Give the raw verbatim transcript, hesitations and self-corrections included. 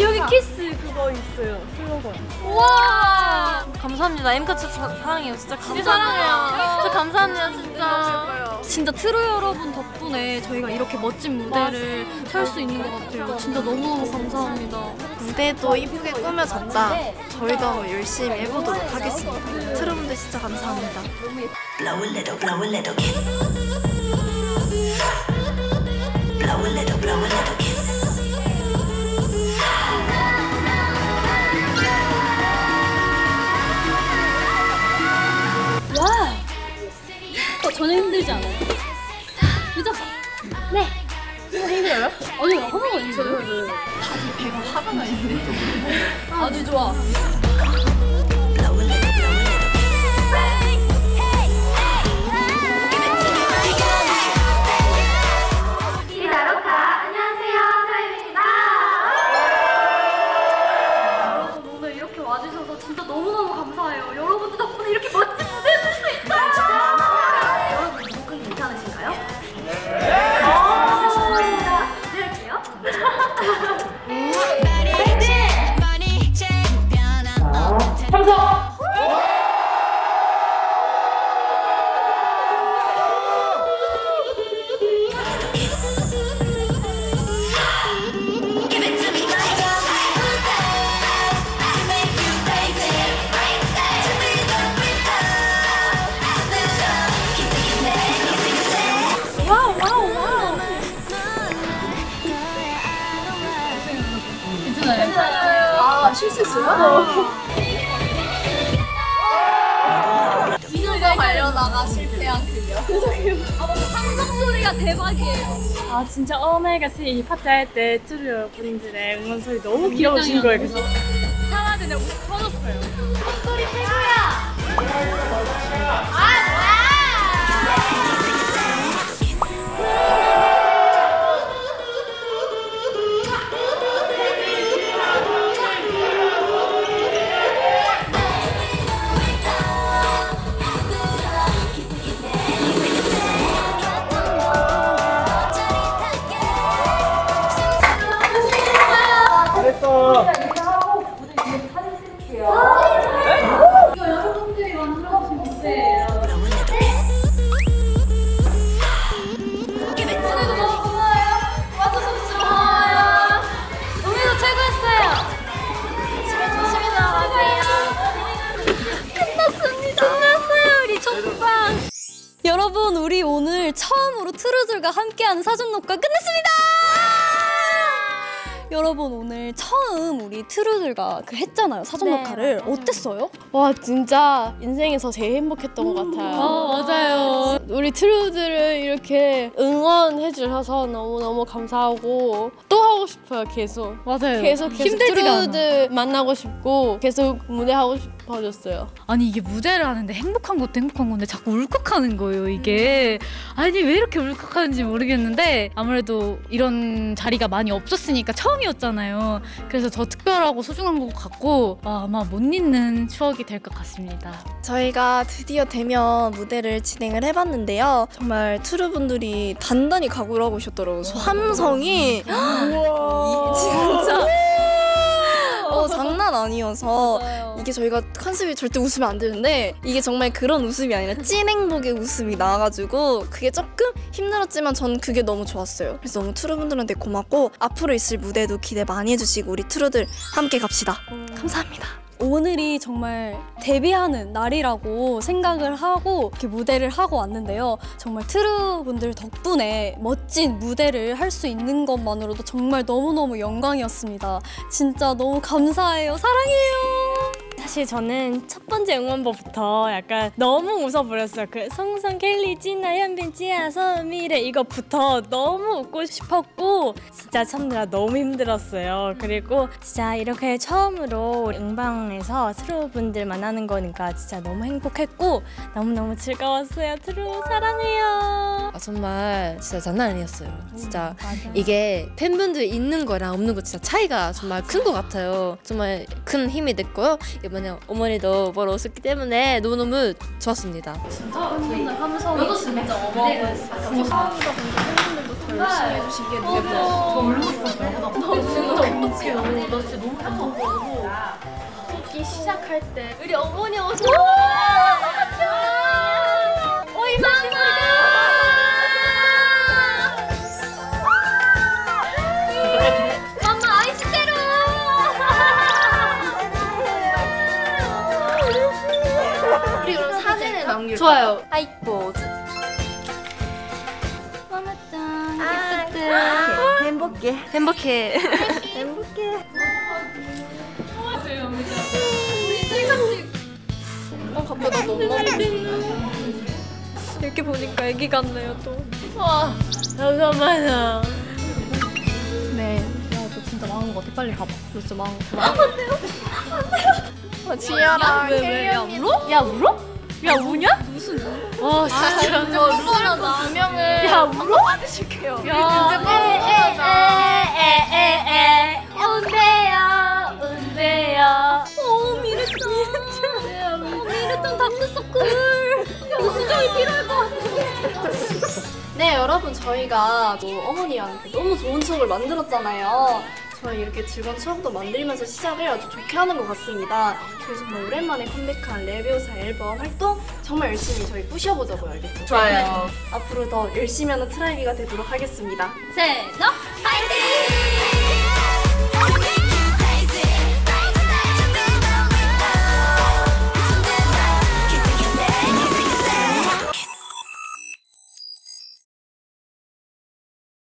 여기 키스 그거 있어요. 슬로건. 와. 감사합니다. 엠카츠 사랑해요. 진짜 감사해요. 진짜 감사합니다. 진짜. 진짜 트루 여러분 덕분에 저희가 이렇게 멋진 무대를 설 수 있는 것 같아요. 진짜 너무너무 감사합니다. 무대도 이쁘게 꾸며졌다. 저희가 더 열심히 해보도록 하겠습니다. 트루분들 진짜 감사합니다. Blow a little, blow a little kiss. Blow a little, blow a little kiss. 전혀 힘들지 않아요? 그죠? 네! 힘들어요? 아니, 하나가 있는데? 저도 힘들어요. 다들 배가 화가 나 있네. 아주 좋아. 아, 실수했어요? 민호가 가려다가 실패한 그녀. 아, 함성 소리가 대박이에요. 아, 진짜 오메가스 이 파트 할 때 트루 여러분들의 응원 소리 너무 귀여우신 거예요. 그래서 사람들이 너무 터졌어요. 목소리 최고야! 여러분, 우리 오늘 처음으로 트루들과 함께하는 사전 녹화 끝났습니다! 여러분, 오늘 처음 우리 트루들과 그 했잖아요, 사전 네, 녹화를. 맞아요. 어땠어요? 와, 진짜 인생에서 제일 행복했던 음, 것 같아요. 아, 맞아요. 우리 트루들을 이렇게 응원해 주셔서 너무너무 감사하고 또 하고 싶어요, 계속. 맞아요. 계속, 계속 트루들 않아. 만나고 싶고 계속 무대하고 싶어졌어요. 아니, 이게 무대를 하는데 행복한 것도 행복한 건데 자꾸 울컥하는 거예요, 이게. 음. 아니, 왜 이렇게 울컥하는지 모르겠는데 아무래도 이런 자리가 많이 없었으니까 처음 이었잖아요. 그래서 더 특별하고 소중한 것 같고 아, 아마 못 잊는 추억이 될 것 같습니다. 저희가 드디어 대면 무대를 진행을 해봤는데요. 정말 트루 분들이 단단히 각오를 하고 오셨더라고요. 함성이 진짜 어, 장난 아니어서 맞아요. 이게 저희가 컨셉이 절대 웃으면 안 되는데 이게 정말 그런 웃음이 아니라 찐 행복의 웃음이 나와가지고 그게 조금 힘들었지만 전 그게 너무 좋았어요. 그래서 너무 트루분들한테 고맙고 앞으로 있을 무대도 기대 많이 해주시고 우리 트루들 함께 갑시다. 음. 감사합니다. 오늘이 정말 데뷔하는 날이라고 생각을 하고 이렇게 무대를 하고 왔는데요. 정말 트루분들 덕분에 멋진 무대를 할 수 있는 것만으로도 정말 너무너무 영광이었습니다. 진짜 너무 감사해요. 사랑해요. 사실 저는 첫 번째 응원법부터 약간 너무 웃어버렸어요. 그 송송 켈리 찌나 현빈 찌야 서미래 이거부터 너무 웃고 싶었고 진짜 참느라 너무 힘들었어요. 그리고 진짜 이렇게 처음으로 응방에서 트루 분들 만나는 거니까 진짜 너무 행복했고 너무너무 즐거웠어요. 트루 사랑해요. 아, 정말 진짜 장난 아니었어요. 진짜 음, 이게 팬분들 있는 거랑 없는 거 진짜 차이가 정말 큰 것 같아요. 정말 큰 힘이 됐고요. 이번 이번에 어머니도 보러 오셨기 때문에 너무너무 좋았습니다. 진짜 오늘 함성이 너도 진짜 어마어마했어요. 처음부터 팬분들도 더 열심히 해주시기에 너무 더 울고 싶었어요. 너무 행복해. 너 진짜 너무 행복하고 듣기 시작할 때 우리 어머니 오셔! 좋아요. 하이포즈. 마마짱. 아, 예쁘다. 아, 행복해. 행복해. 행복해. 안녕하세요. 어, 갑자기 너무 이렇게 보니까 애기 같네요 또. 와, 잠깐만요. 네, 야, 너 진짜 망한 거 같아. 빨리 가봐. 너 진짜 망한 거 같아. 안 돼요. 안 돼요. 지아랑 혜연이. 야, 울어? 야, 울어? 야, 우냐? 무슨? 와, 진짜 울어라. 두 명을. 야, 울어? 받으실게요. 야, 에에에에에에 온대요, 온대요. 오, 미래짱. 오, 미래짱 담그서쿨. 수정이 필요할 것 같아. 네, 여러분, 저희가 어머니랑 너무 좋은 추억을 만들었잖아요. 저희 이렇게 즐거운 추억도 만들면서 시작을 아주 좋게 하는 것 같습니다. 그래서 정말 오랜만에 컴백한 레비오사 앨범 활동 정말 열심히 저희 부셔보자고요, 알겠죠? 좋아요. 앞으로 더 열심히 하는 트라이비가 되도록 하겠습니다. 셋, 넷, 파이팅!